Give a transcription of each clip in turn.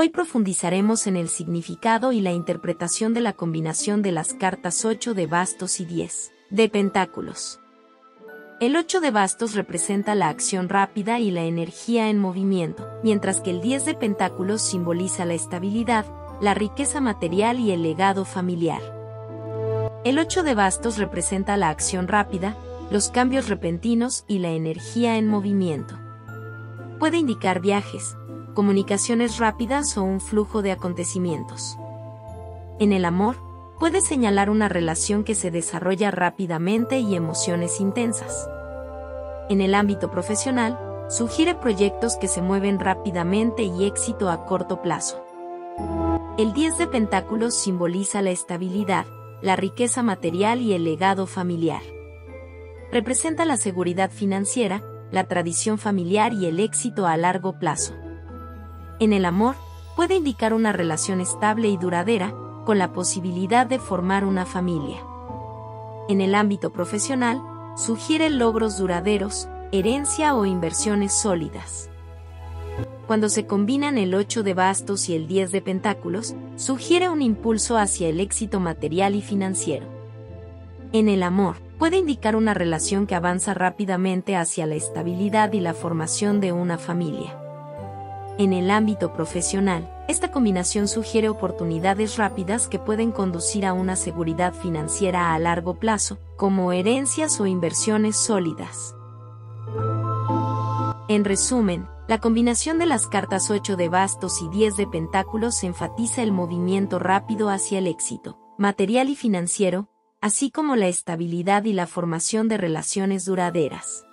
Hoy profundizaremos en el significado y la interpretación de la combinación de las cartas 8 de bastos y 10 de pentáculos. El 8 de bastos representa la acción rápida y la energía en movimiento, mientras que el 10 de pentáculos simboliza la estabilidad, la riqueza material y el legado familiar. El 8 de bastos representa la acción rápida, los cambios repentinos y la energía en movimiento. Puede indicar viajes, comunicaciones rápidas o un flujo de acontecimientos. En el amor, puede señalar una relación que se desarrolla rápidamente y emociones intensas. En el ámbito profesional, sugiere proyectos que se mueven rápidamente y éxito a corto plazo. El 10 de pentáculos simboliza la estabilidad, la riqueza material y el legado familiar. Representa la seguridad financiera, la tradición familiar y el éxito a largo plazo. En el amor, puede indicar una relación estable y duradera, con la posibilidad de formar una familia. En el ámbito profesional, sugiere logros duraderos, herencia o inversiones sólidas. Cuando se combinan el 8 de bastos y el 10 de pentáculos, sugiere un impulso hacia el éxito material y financiero. En el amor, puede indicar una relación que avanza rápidamente hacia la estabilidad y la formación de una familia. En el ámbito profesional, esta combinación sugiere oportunidades rápidas que pueden conducir a una seguridad financiera a largo plazo, como herencias o inversiones sólidas. En resumen, la combinación de las cartas 8 de bastos y 10 de pentáculos enfatiza el movimiento rápido hacia el éxito, material y financiero, así como la estabilidad y la formación de relaciones duraderas.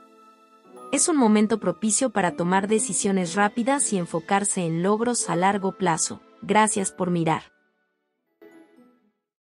Es un momento propicio para tomar decisiones rápidas y enfocarse en logros a largo plazo. Gracias por mirar.